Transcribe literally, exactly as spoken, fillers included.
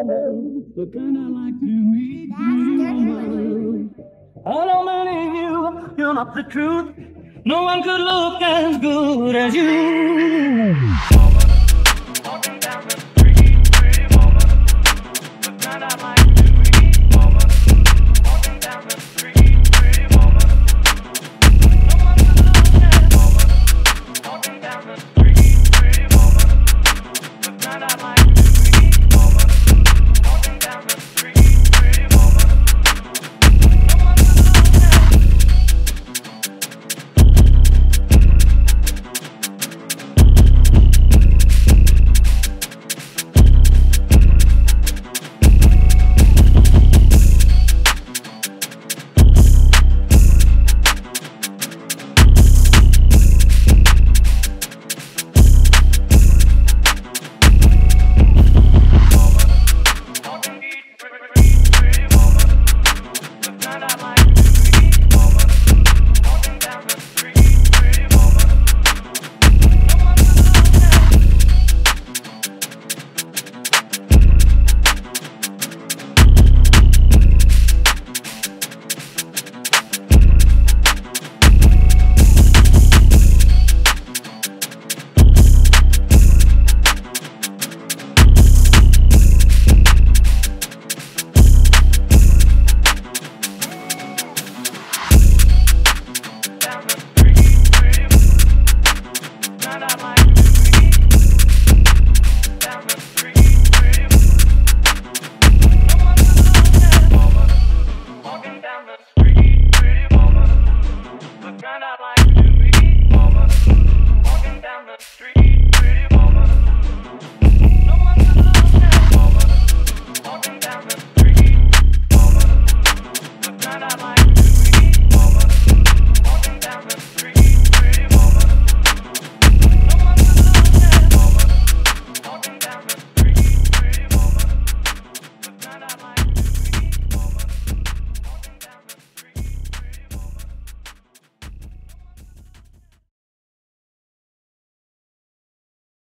Look kinda like to meet you. I don't believe you, you're not the truth. No one could look as good as you.